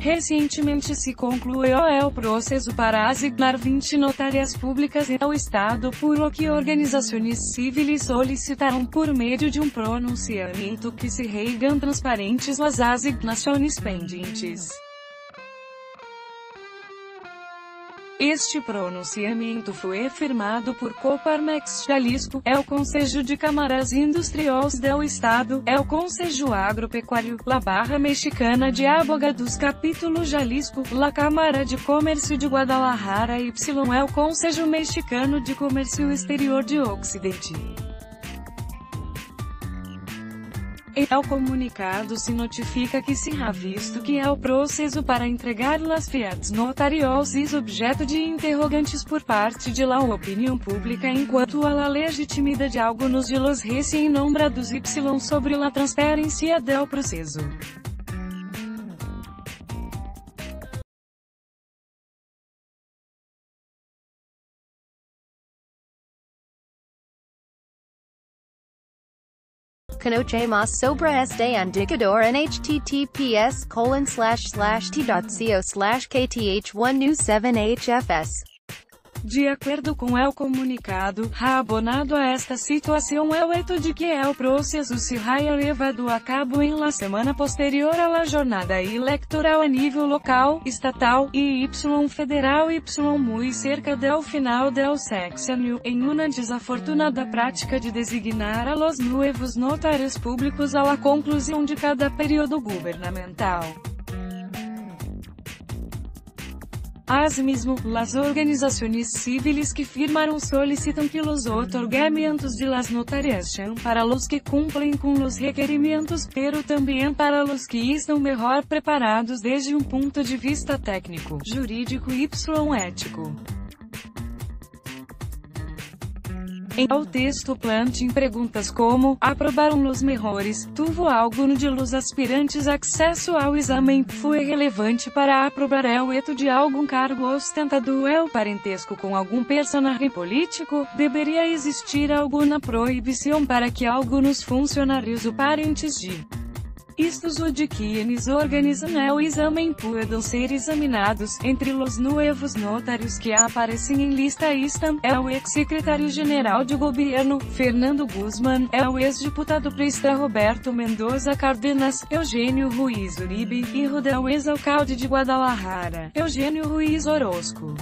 Recentemente se concluiu o processo para asignar 20 notárias públicas ao Estado, por o que organizações civis solicitaram por meio de um pronunciamento que se reigam transparentes as asignações pendentes. Este pronunciamento foi firmado por Coparmex Jalisco, é o Conselho de Câmaras Industriais do Estado, é o Conselho Agropecuário, la Barra Mexicana de Abogados Capítulos Jalisco, la Câmara de Comércio de Guadalajara y é o Conselho Mexicano de Comércio Exterior de Occidente. E ao comunicado se notifica que se há visto que é o processo para entregar las fiats notarioses objeto de interrogantes por parte de la opinião pública enquanto a la legitimidade de algunos de los recém nombrados y sobre la transferência del processo. Conocemos sobre este indicador en https://t.co/kth1news7hfs. De acordo com o comunicado, abonado a esta situação é o hecho de que o processo será levado a cabo em la semana posterior à la jornada eleitoral a nível local, estatal e federal muito cerca do final do sexenio, em uma desafortunada prática de designar a los nuevos notários públicos à la conclusão de cada período governamental. Asimismo, las organizações civis que firmaram solicitam que los otorgamentos de las notarias sean para los que cumprem com los requerimentos, pero também para los que estão melhor preparados desde um ponto de vista técnico, jurídico e ético. Em ao texto plantem perguntas como, aprovaram los melhores, tuvo alguno de los aspirantes acesso ao exame, foi relevante para aprovar o eto de algum cargo ostentado é o parentesco com algum personagem político, deveria existir alguma proibição para que alguns funcionários ou parentes de estos o de quienes organizam o exame puedan ser examinados, entre los nuevos notários que aparecem em lista estão, é o ex-secretário-general de governo, Fernando Guzman, é o ex-deputado priista Roberto Mendoza Cardenas, Eugênio Ruiz Uribe, hijo do ex-alcalde de Guadalajara, Eugênio Ruiz Orozco.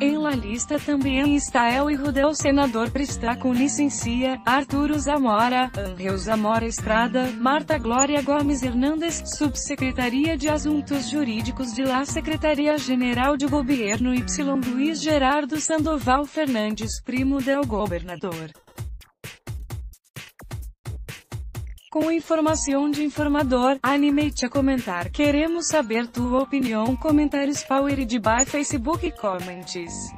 Em la lista também está o hijo do senador priista com licencia, Arturo Zamora, Ângel Zamora Estrada, Marta Glória Gomes Hernandes, Subsecretaria de Assuntos Jurídicos de la Secretaria-General de Governo y Luiz Gerardo Sandoval Fernandes, primo do governador. Com informação de informador, anime-te a comentar. Queremos saber tua opinião. Comentários Power de by Facebook Comments.